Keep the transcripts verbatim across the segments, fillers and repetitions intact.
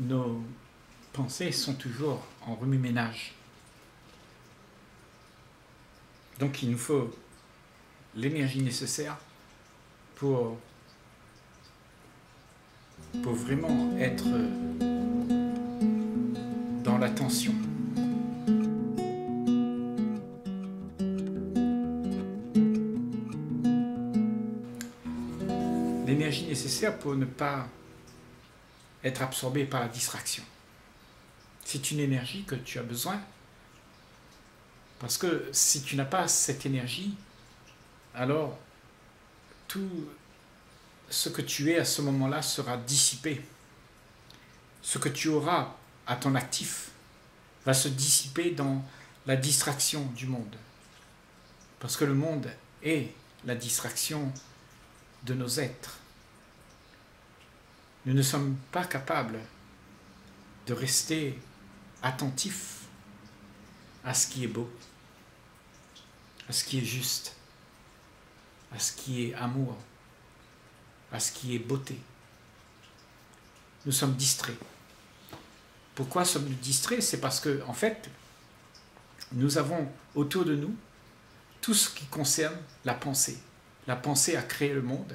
nos pensées sont toujours en remue-ménage. Donc il nous faut l'énergie nécessaire pour, pour vraiment être dans l'attention. L'énergie nécessaire pour ne pas être absorbé par la distraction. C'est une énergie que tu as besoin, parce que si tu n'as pas cette énergie, alors tout ce que tu es à ce moment-là sera dissipé. Ce que tu auras à ton actif va se dissiper dans la distraction du monde. Parce que le monde est la distraction de nos êtres. Nous ne sommes pas capables de rester attentifs à ce qui est beau, à ce qui est juste, à ce qui est amour, à ce qui est beauté. Nous sommes distraits. Pourquoi sommes-nous distraits? C'est parce que, en fait, nous avons autour de nous tout ce qui concerne la pensée. La pensée a créé le monde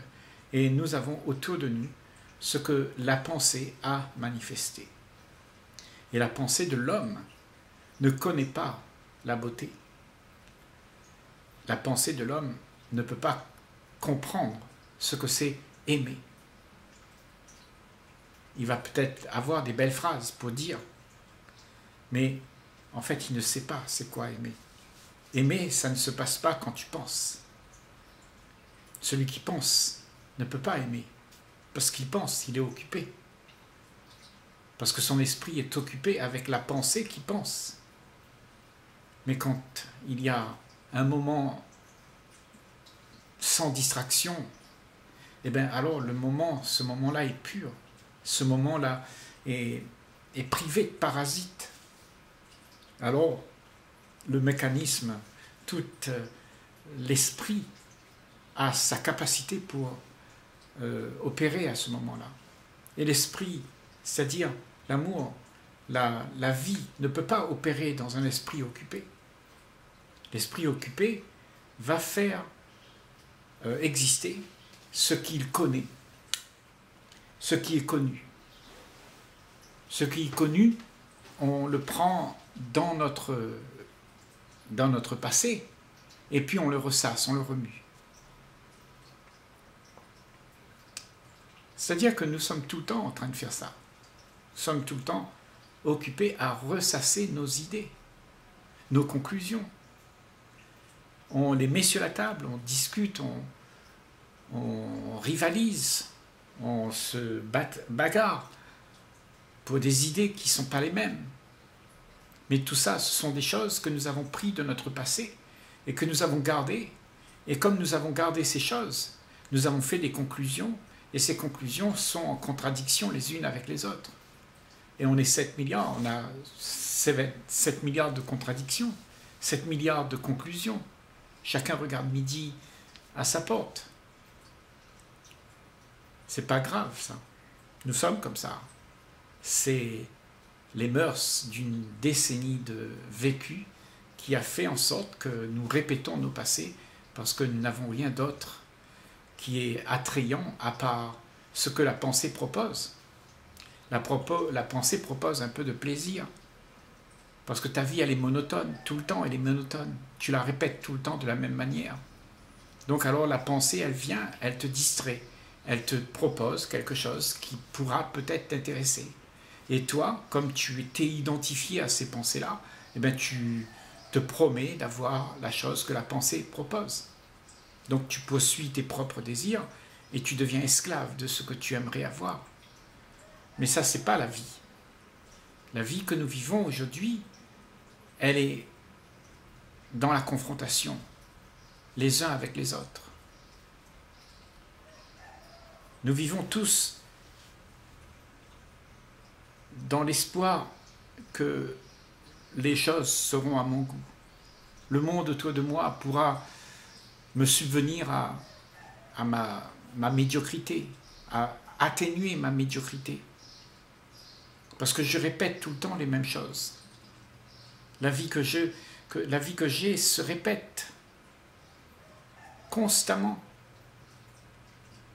et nous avons autour de nous ce que la pensée a manifesté. Et la pensée de l'homme ne connaît pas la beauté. La pensée de l'homme ne peut pas comprendre ce que c'est aimer. Il va peut-être avoir des belles phrases pour dire, mais en fait il ne sait pas c'est quoi aimer. Aimer, ça ne se passe pas quand tu penses. Celui qui pense ne peut pas aimer. Parce qu'il pense, il est occupé. Parce que son esprit est occupé avec la pensée qui pense. Mais quand il y a un moment sans distraction, eh bien alors le moment, ce moment-là est pur. Ce moment-là est, est privé de parasites. Alors le mécanisme, tout l'esprit a sa capacité pour Euh, opérer à ce moment-là. Et l'esprit, c'est-à-dire l'amour, la, la vie, ne peut pas opérer dans un esprit occupé. L'esprit occupé va faire euh, exister ce qu'il connaît, ce qui est connu. Ce qui est connu, on le prend dans notre, dans notre passé, et puis on le ressasse, on le remue. C'est-à-dire que nous sommes tout le temps en train de faire ça. Nous sommes tout le temps occupés à ressasser nos idées, nos conclusions. On les met sur la table, on discute, on, on rivalise, on se bat, bagarre pour des idées qui ne sont pas les mêmes. Mais tout ça, ce sont des choses que nous avons prises de notre passé et que nous avons gardées. Et comme nous avons gardé ces choses, nous avons fait des conclusions. Et ces conclusions sont en contradiction les unes avec les autres. Et on est sept milliards, on a sept milliards de contradictions, sept milliards de conclusions. Chacun regarde midi à sa porte. C'est pas grave, ça. Nous sommes comme ça. C'est les mœurs d'une décennie de vécu qui a fait en sorte que nous répétons nos passés parce que nous n'avons rien d'autre qui est attrayant à part ce que la pensée propose. La, propos, la pensée propose un peu de plaisir, parce que ta vie, elle est monotone, tout le temps, elle est monotone. Tu la répètes tout le temps de la même manière. Donc alors la pensée, elle vient, elle te distrait, elle te propose quelque chose qui pourra peut-être t'intéresser. Et toi, comme tu t'es identifié à ces pensées-là, eh bien, tu te promets d'avoir la chose que la pensée propose. Donc tu poursuis tes propres désirs et tu deviens esclave de ce que tu aimerais avoir. Mais ça, c'est pas la vie. La vie que nous vivons aujourd'hui, elle est dans la confrontation, les uns avec les autres. Nous vivons tous dans l'espoir que les choses seront à mon goût. Le monde autour de moi pourra me subvenir à, à ma, ma médiocrité, à atténuer ma médiocrité. Parce que je répète tout le temps les mêmes choses. La vie que je, que, la vie que j'ai se répète constamment.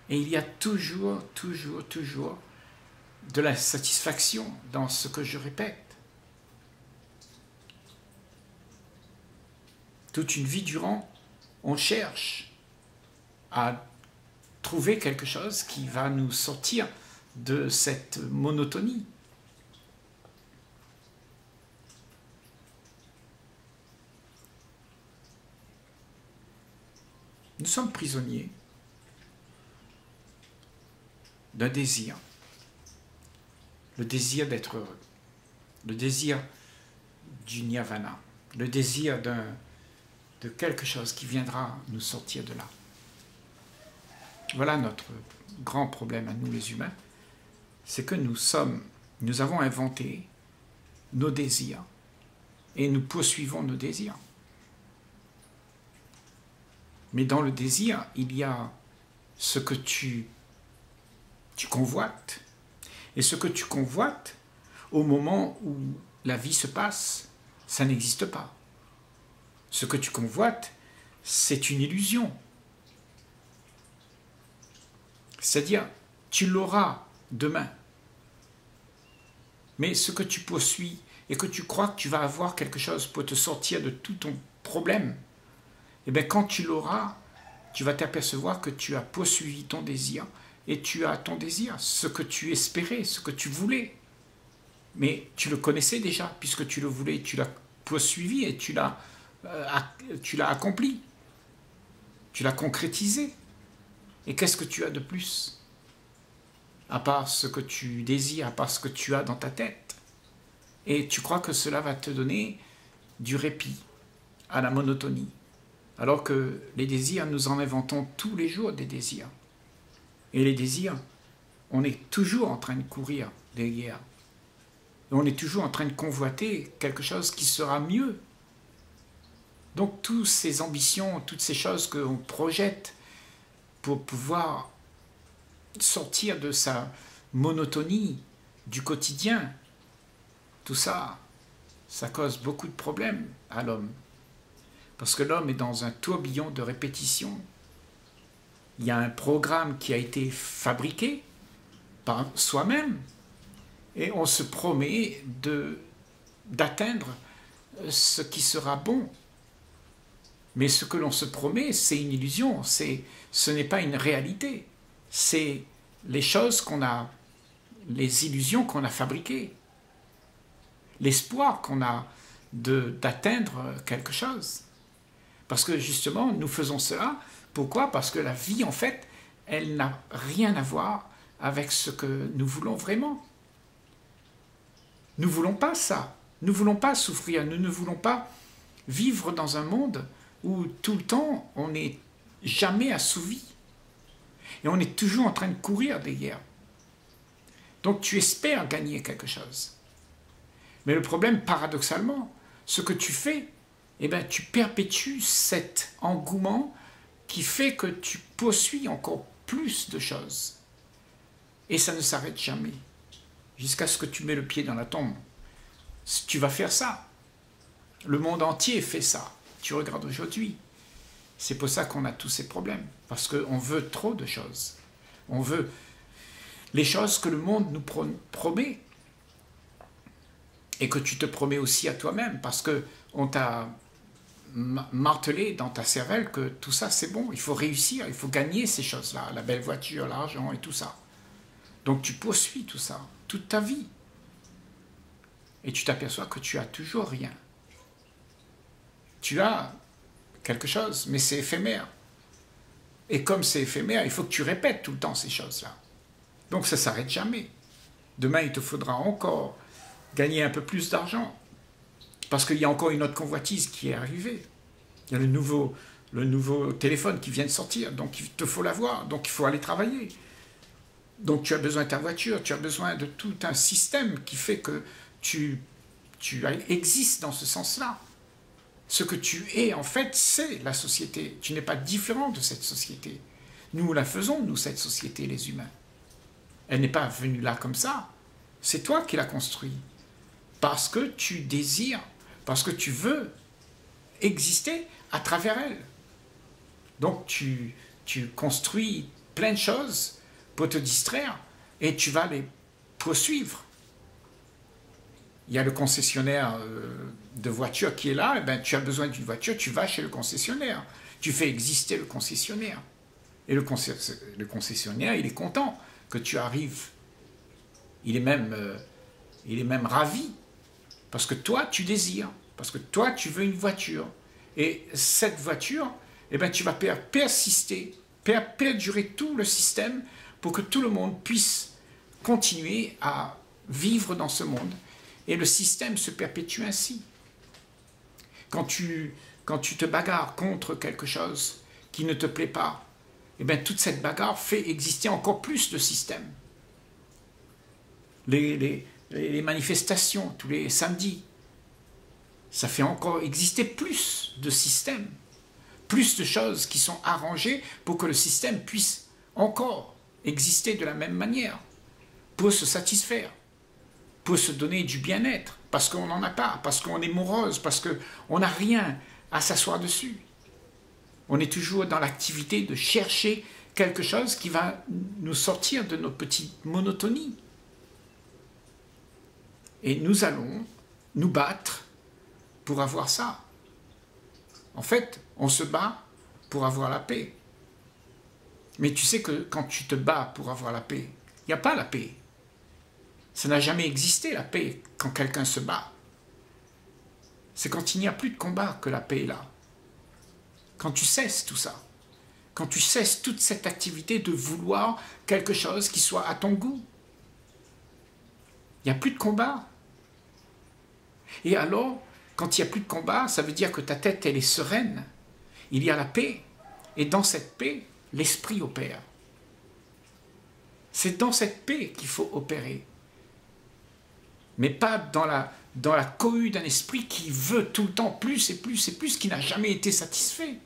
Et il y a toujours, toujours, toujours de la satisfaction dans ce que je répète. Toute une vie durant, on cherche à trouver quelque chose qui va nous sortir de cette monotonie. Nous sommes prisonniers d'un désir, le désir d'être heureux, le désir du nirvana, le désir d'un, de quelque chose qui viendra nous sortir de là. Voilà notre grand problème à nous les humains, c'est que nous sommes, nous avons inventé nos désirs et nous poursuivons nos désirs. Mais dans le désir, il y a ce que tu, tu convoites. Et ce que tu convoites, au moment où la vie se passe, ça n'existe pas. Ce que tu convoites, c'est une illusion. C'est-à-dire, tu l'auras demain. Mais ce que tu poursuis et que tu crois que tu vas avoir quelque chose pour te sortir de tout ton problème, eh bien, quand tu l'auras, tu vas t'apercevoir que tu as poursuivi ton désir et tu as ton désir, ce que tu espérais, ce que tu voulais. Mais tu le connaissais déjà, puisque tu le voulais, tu l'as poursuivi et tu l'as euh, tu l'as accompli. Tu l'as concrétisé. Et qu'est-ce que tu as de plus? À part ce que tu désires, à part ce que tu as dans ta tête. Et tu crois que cela va te donner du répit à la monotonie. Alors que les désirs, nous en inventons tous les jours des désirs. Et les désirs, on est toujours en train de courir derrière. Et on est toujours en train de convoiter quelque chose qui sera mieux. Donc toutes ces ambitions, toutes ces choses qu'on projette pour pouvoir sortir de sa monotonie du quotidien, tout ça, ça cause beaucoup de problèmes à l'homme. Parce que l'homme est dans un tourbillon de répétition. Il y a un programme qui a été fabriqué par soi-même et on se promet de, d'atteindre ce qui sera bon. Mais ce que l'on se promet, c'est une illusion, c'est, ce n'est pas une réalité. C'est les choses qu'on a, les illusions qu'on a fabriquées, l'espoir qu'on a de, d'atteindre quelque chose. Parce que justement, nous faisons cela. Pourquoi? Parce que la vie, en fait, elle n'a rien à voir avec ce que nous voulons vraiment. Nous ne voulons pas ça. Nous ne voulons pas souffrir. Nous ne voulons pas vivre dans un monde où tout le temps, on n'est jamais assouvi. Et on est toujours en train de courir derrière. Donc tu espères gagner quelque chose. Mais le problème, paradoxalement, ce que tu fais, eh bien, tu perpétues cet engouement qui fait que tu poursuis encore plus de choses. Et ça ne s'arrête jamais, jusqu'à ce que tu mets le pied dans la tombe. Tu vas faire ça. Le monde entier fait ça. Tu regardes aujourd'hui. C'est pour ça qu'on a tous ces problèmes, parce qu'on veut trop de choses. On veut les choses que le monde nous promet, et que tu te promets aussi à toi-même, parce qu'on t'a martelé dans ta cervelle que tout ça c'est bon, il faut réussir, il faut gagner ces choses-là, la belle voiture, l'argent et tout ça. Donc tu poursuis tout ça, toute ta vie. Et tu t'aperçois que tu as toujours rien. Tu as quelque chose, mais c'est éphémère. Et comme c'est éphémère, il faut que tu répètes tout le temps ces choses-là. Donc ça ne s'arrête jamais. Demain il te faudra encore gagner un peu plus d'argent. Parce qu'il y a encore une autre convoitise qui est arrivée. Il y a le nouveau, le nouveau téléphone qui vient de sortir, donc il te faut l'avoir, donc il faut aller travailler. Donc tu as besoin de ta voiture, tu as besoin de tout un système qui fait que tu, tu existes dans ce sens-là. Ce que tu es, en fait, c'est la société. Tu n'es pas différent de cette société. Nous la faisons, nous, cette société, les humains. Elle n'est pas venue là comme ça. C'est toi qui l'as construit. Parce que tu désires, parce que tu veux exister à travers elle. Donc tu, tu construis plein de choses pour te distraire et tu vas les poursuivre. Il y a le concessionnaire de voiture qui est là, et ben, tu as besoin d'une voiture, tu vas chez le concessionnaire. Tu fais exister le concessionnaire. Et le, le concessionnaire, il est content que tu arrives. Il est même, euh, il est même ravi. Parce que toi, tu désires. Parce que toi, tu veux une voiture. Et cette voiture, eh ben, tu vas per persister, per perdurer tout le système pour que tout le monde puisse continuer à vivre dans ce monde. Et le système se perpétue ainsi. Quand tu, quand tu te bagarres contre quelque chose qui ne te plaît pas, eh bien, toute cette bagarre fait exister encore plus de systèmes. Les, les, les manifestations tous les samedis, ça fait encore exister plus de systèmes, plus de choses qui sont arrangées pour que le système puisse encore exister de la même manière, pour se satisfaire, pour se donner du bien-être, parce qu'on n'en a pas, parce qu'on est morose, parce qu'on n'a rien à s'asseoir dessus. On est toujours dans l'activité de chercher quelque chose qui va nous sortir de nos petites monotonies. Et nous allons nous battre pour avoir ça. En fait, on se bat pour avoir la paix. Mais tu sais que quand tu te bats pour avoir la paix, il n'y a pas la paix. Ça n'a jamais existé, la paix, quand quelqu'un se bat. C'est quand il n'y a plus de combat que la paix est là. Quand tu cesses tout ça, quand tu cesses toute cette activité de vouloir quelque chose qui soit à ton goût, il n'y a plus de combat. Et alors, quand il n'y a plus de combat, ça veut dire que ta tête, elle est sereine. Il y a la paix. Et dans cette paix, l'esprit opère. C'est dans cette paix qu'il faut opérer. Mais pas dans la... dans la cohue d'un esprit qui veut tout le temps plus et plus et plus, qui n'a jamais été satisfait,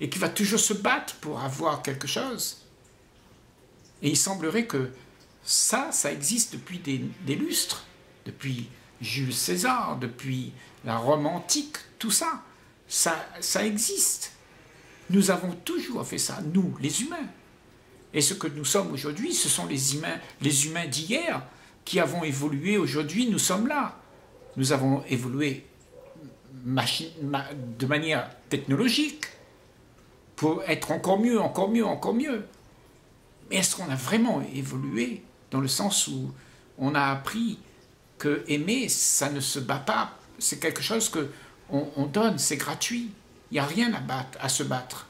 et qui va toujours se battre pour avoir quelque chose. Et il semblerait que ça, ça existe depuis des, des lustres, depuis Jules César, depuis la Rome antique, tout ça, ça, ça existe. Nous avons toujours fait ça, nous, les humains. Et ce que nous sommes aujourd'hui, ce sont les humains, les humains d'hier qui avons évolué aujourd'hui, nous sommes là. Nous avons évolué de manière technologique pour être encore mieux, encore mieux, encore mieux. Mais est-ce qu'on a vraiment évolué dans le sens où on a appris que aimer, ça ne se bat pas, c'est quelque chose que on, on donne, c'est gratuit. Il n'y a rien à, battre, à se battre.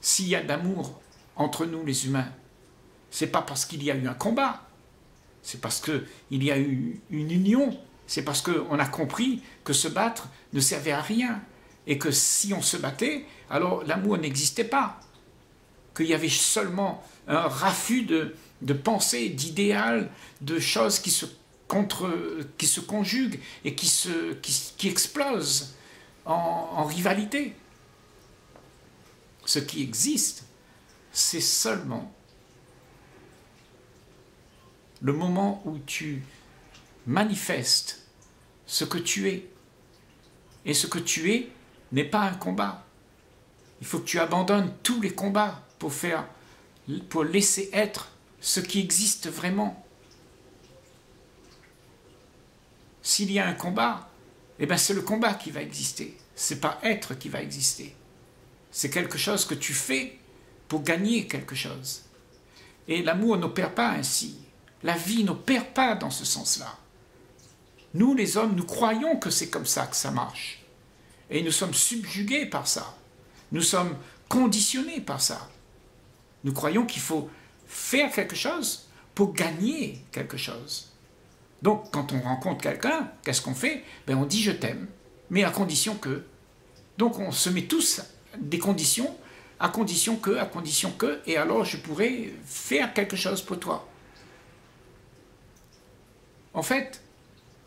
S'il y a d'amour entre nous les humains, c'est pas parce qu'il y a eu un combat. C'est parce qu'il y a eu une union, c'est parce qu'on a compris que se battre ne servait à rien, et que si on se battait, alors l'amour n'existait pas, qu'il y avait seulement un raffut de, de pensées, d'idéal, de choses qui se, contre, qui se conjuguent et qui, se, qui, qui explosent en, en rivalité. Ce qui existe, c'est seulement le moment où tu manifestes ce que tu es. Et ce que tu es n'est pas un combat. Il faut que tu abandonnes tous les combats pour, faire, pour laisser être ce qui existe vraiment. S'il y a un combat, eh ben c'est le combat qui va exister. Ce n'est pas être qui va exister. C'est quelque chose que tu fais pour gagner quelque chose. Et l'amour n'opère pas ainsi. La vie n'opère pas dans ce sens-là. Nous, les hommes, nous croyons que c'est comme ça que ça marche. Et nous sommes subjugués par ça. Nous sommes conditionnés par ça. Nous croyons qu'il faut faire quelque chose pour gagner quelque chose. Donc, quand on rencontre quelqu'un, qu'est-ce qu'on fait? Ben, on dit « je t'aime », mais à condition que... Donc, on se met tous des conditions, à condition que, à condition que, et alors je pourrais faire quelque chose pour toi. En fait,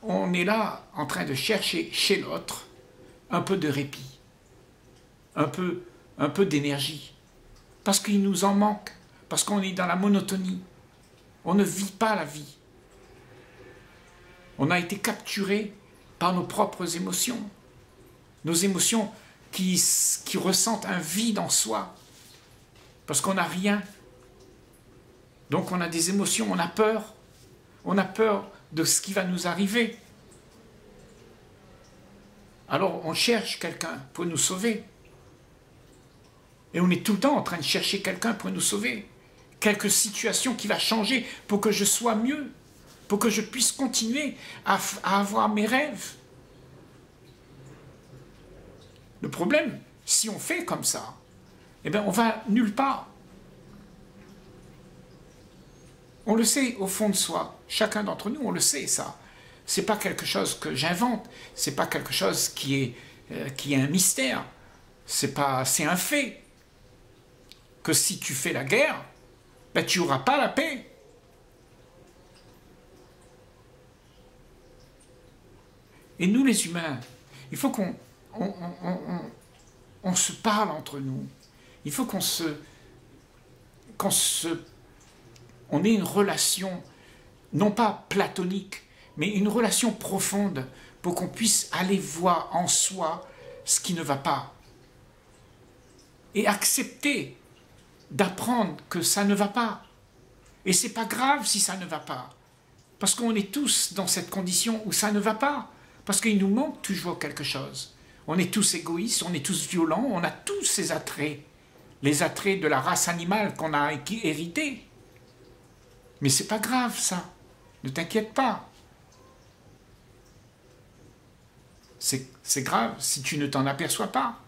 on est là en train de chercher chez l'autre un peu de répit, un peu, un peu d'énergie, parce qu'il nous en manque, parce qu'on est dans la monotonie, On ne vit pas la vie. On a été capturé par nos propres émotions. Nos émotions qui, qui ressentent un vide en soi. Parce qu'on n'a rien. Donc on a des émotions, on a peur. On a peur de ce qui va nous arriver. Alors on cherche quelqu'un pour nous sauver. Et on est tout le temps en train de chercher quelqu'un pour nous sauver. Quelque situation qui va changer pour que je sois mieux. Pour que je puisse continuer à, à avoir mes rêves. Le problème, si on fait comme ça, eh bien on va nulle part. On le sait au fond de soi. Chacun d'entre nous, on le sait ça. Ce n'est pas quelque chose que j'invente. Ce n'est pas quelque chose qui est, euh, qui est un mystère. C'est pas, c'est un fait. Que si tu fais la guerre, ben, tu n'auras pas la paix. Et nous les humains, il faut qu'on on, on, on, on se parle entre nous. Il faut qu'on se, qu'on se... On ait une relation, non pas platonique, mais une relation profonde pour qu'on puisse aller voir en soi ce qui ne va pas. Et accepter d'apprendre que ça ne va pas. Et c'est pas grave si ça ne va pas. Parce qu'on est tous dans cette condition où ça ne va pas. Parce qu'il nous manque toujours quelque chose. On est tous égoïstes, on est tous violents, on a tous ces attraits. Les attraits de la race animale qu'on a hérité. Mais c'est pas grave ça, ne t'inquiète pas. C'est grave si tu ne t'en aperçois pas.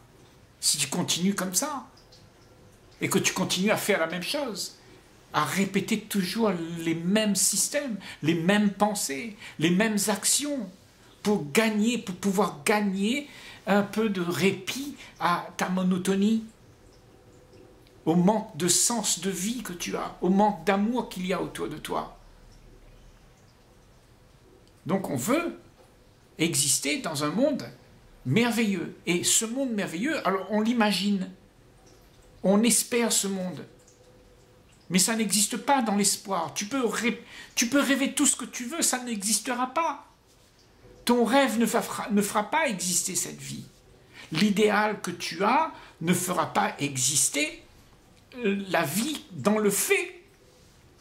Si tu continues comme ça. Et que tu continues à faire la même chose. À répéter toujours les mêmes systèmes, les mêmes pensées, les mêmes actions. Pour gagner, pour pouvoir gagner un peu de répit à ta monotonie, au manque de sens de vie que tu as, au manque d'amour qu'il y a autour de toi. Donc on veut exister dans un monde merveilleux. Et ce monde merveilleux, alors on l'imagine, on espère ce monde. Mais ça n'existe pas dans l'espoir. Tu peux ré- tu peux rêver tout ce que tu veux, ça n'existera pas. Ton rêve ne fera, ne fera pas exister cette vie. L'idéal que tu as ne fera pas exister la vie dans le fait.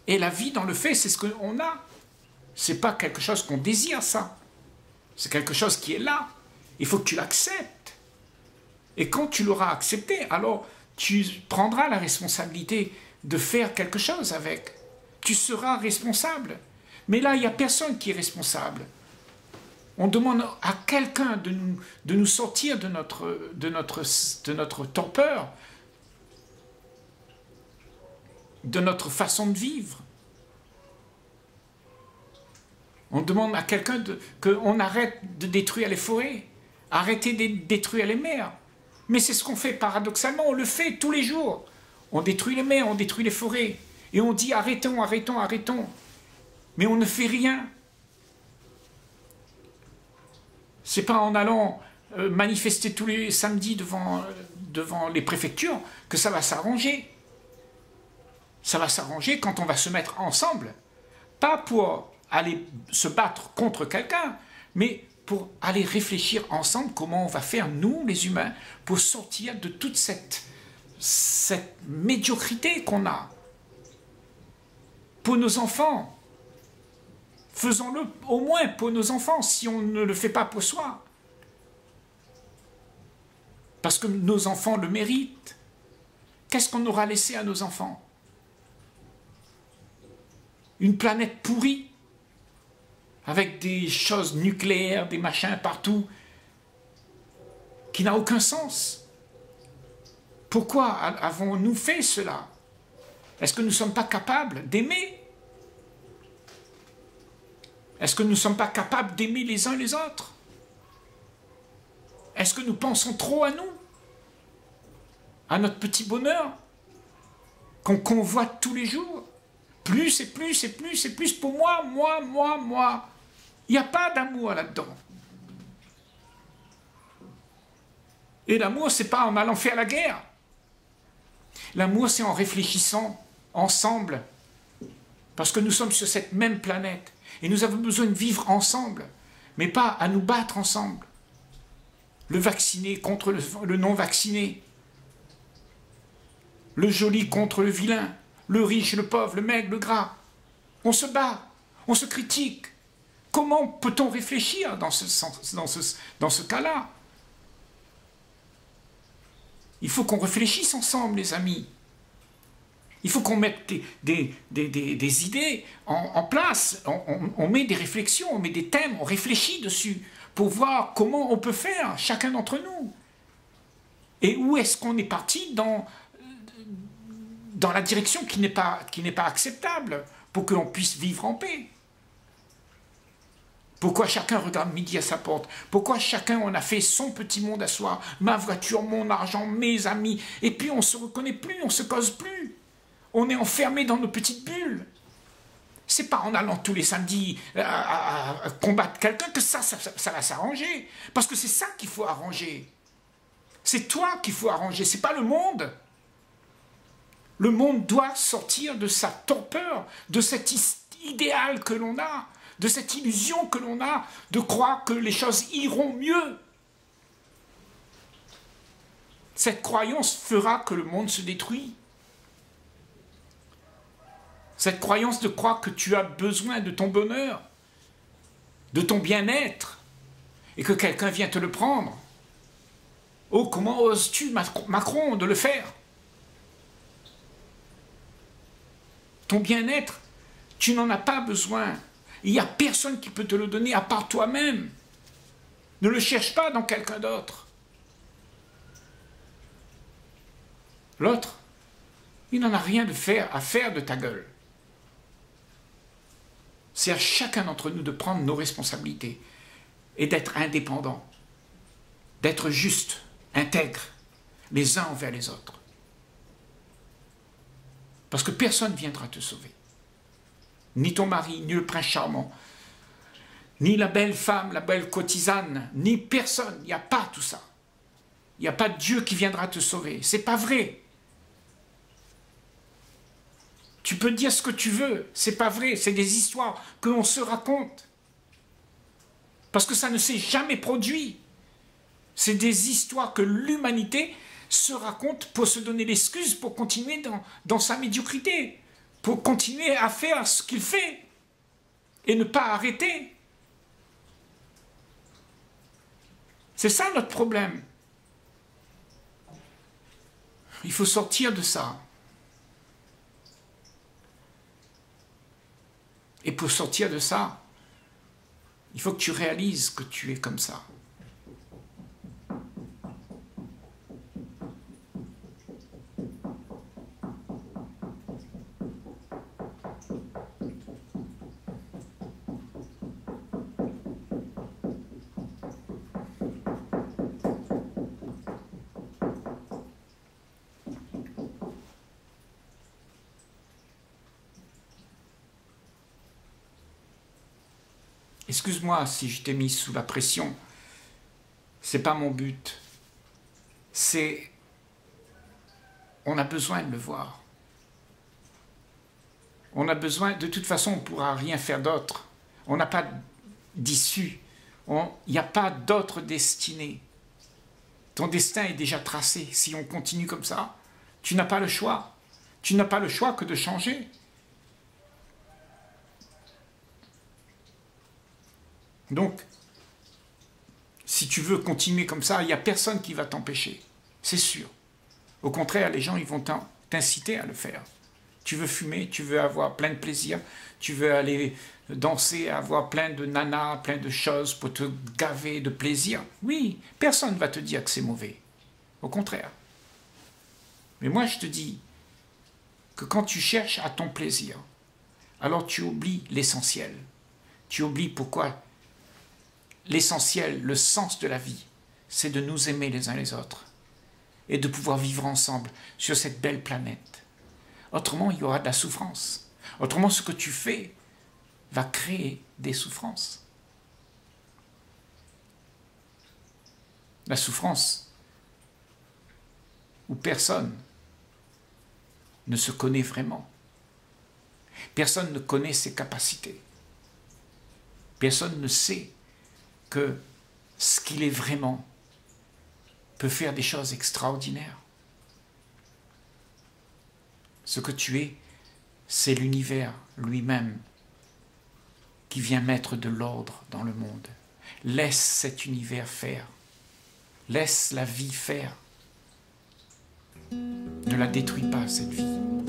Et la vie dans le fait, c'est ce qu'on a. Ce n'est pas quelque chose qu'on désire, ça. C'est quelque chose qui est là. Il faut que tu l'acceptes. Et quand tu l'auras accepté, alors tu prendras la responsabilité de faire quelque chose avec. Tu seras responsable. Mais là, il n'y a personne qui est responsable. On demande à quelqu'un de nous, de nous sortir de notre, de notre, de notre torpeur, de notre façon de vivre. On demande à quelqu'un qu'on arrête de détruire les forêts, arrêter de détruire les mers. Mais c'est ce qu'on fait paradoxalement, on le fait tous les jours. On détruit les mers, on détruit les forêts. Et on dit arrêtons, arrêtons, arrêtons. Mais on ne fait rien. C'est pas en allant manifester tous les samedis devant, devant les préfectures que ça va s'arranger. Ça va s'arranger quand on va se mettre ensemble. Pas pour aller se battre contre quelqu'un, mais pour aller réfléchir ensemble comment on va faire, nous, les humains, pour sortir de toute cette, cette médiocrité qu'on a. Pour nos enfants. Faisons-le au moins pour nos enfants, si on ne le fait pas pour soi. Parce que nos enfants le méritent. Qu'est-ce qu'on aura laissé à nos enfants? Une planète pourrie, avec des choses nucléaires, des machins partout, qui n'a aucun sens. Pourquoi avons-nous fait cela? Est-ce que nous ne sommes pas capables d'aimer? Est-ce que nous ne sommes pas capables d'aimer les uns les autres? Est-ce que nous pensons trop à nous? À notre petit bonheur? Qu'on convoite tous les jours? Plus et plus et plus et plus pour moi, moi, moi, moi. Il n'y a pas d'amour là-dedans. Et l'amour, ce n'est pas en allant faire la guerre. L'amour, c'est en réfléchissant ensemble. parce que nous sommes sur cette même planète, et nous avons besoin de vivre ensemble, mais pas à nous battre ensemble. Le vacciné contre le, le non-vacciné, le joli contre le vilain, le riche, le pauvre, le maigre, le gras. On se bat, on se critique. Comment peut-on réfléchir dans ce, sens, dans ce, dans ce cas-là? Il faut qu'on réfléchisse ensemble, les amis. Il faut qu'on mette des, des, des, des, des idées en, en place. On, on, on met des réflexions, on met des thèmes, on réfléchit dessus pour voir comment on peut faire, chacun d'entre nous. Et où est-ce qu'on est parti dans, dans la direction qui n'est pas, qui n'est pas acceptable pour que l'on puisse vivre en paix. Pourquoi chacun regarde midi à sa porte? Pourquoi chacun on a fait son petit monde à soi? Ma voiture, mon argent, mes amis. Et puis on ne se reconnaît plus, on ne se cause plus. On est enfermé dans nos petites bulles. C'est pas en allant tous les samedis à, à, à combattre quelqu'un que ça, ça, ça va s'arranger. Parce que c'est ça qu'il faut arranger. C'est toi qu'il faut arranger, c'est pas le monde. Le monde doit sortir de sa torpeur, de cet idéal que l'on a, de cette illusion que l'on a de croire que les choses iront mieux. Cette croyance fera que le monde se détruit. Cette croyance de croire que tu as besoin de ton bonheur, de ton bien-être, et que quelqu'un vient te le prendre. Oh, comment oses-tu, Macron, de le faire? Ton bien-être, tu n'en as pas besoin. Il n'y a personne qui peut te le donner à part toi-même. Ne le cherche pas dans quelqu'un d'autre. L'autre, il n'en a rien de faire, à faire de ta gueule. C'est à chacun d'entre nous de prendre nos responsabilités et d'être indépendants, d'être justes, intègres, les uns envers les autres. Parce que personne ne viendra te sauver. Ni ton mari, ni le prince charmant, ni la belle femme, la belle courtisane, ni personne. Il n'y a pas tout ça. Il n'y a pas Dieu qui viendra te sauver. C'est pas vrai. Tu peux dire ce que tu veux. C'est pas vrai. C'est des histoires que l'on se raconte. Parce que ça ne s'est jamais produit. C'est des histoires que l'humanité se raconte pour se donner l'excuse pour continuer dans, dans sa médiocrité. Pour continuer à faire ce qu'il fait et ne pas arrêter. C'est ça notre problème. Il faut sortir de ça. Et pour sortir de ça, il faut que tu réalises que tu es comme ça. Excuse-moi si je t'ai mis sous la pression, c'est pas mon but, c'est, on a besoin de le voir, on a besoin, de toute façon on ne pourra rien faire d'autre, on n'a pas d'issue, il n'y a pas d'autre destinée, ton destin est déjà tracé, si on continue comme ça, tu n'as pas le choix, tu n'as pas le choix que de changer. Donc, si tu veux continuer comme ça, il n'y a personne qui va t'empêcher, c'est sûr. Au contraire, les gens ils vont t'inciter à le faire. Tu veux fumer, tu veux avoir plein de plaisir, tu veux aller danser, avoir plein de nanas, plein de choses pour te gaver de plaisir. Oui, personne ne va te dire que c'est mauvais, au contraire. Mais moi je te dis que quand tu cherches à ton plaisir, alors tu oublies l'essentiel. Tu oublies pourquoi. L'essentiel, le sens de la vie, c'est de nous aimer les uns les autres et de pouvoir vivre ensemble sur cette belle planète. Autrement, il y aura de la souffrance. Autrement, ce que tu fais va créer des souffrances. La souffrance où personne ne se connaît vraiment. Personne ne connaît ses capacités. Personne ne sait que ce qu'il est vraiment peut faire des choses extraordinaires. Ce que tu es, c'est l'univers lui-même qui vient mettre de l'ordre dans le monde. Laisse cet univers faire. Laisse la vie faire. Ne la détruis pas, cette vie.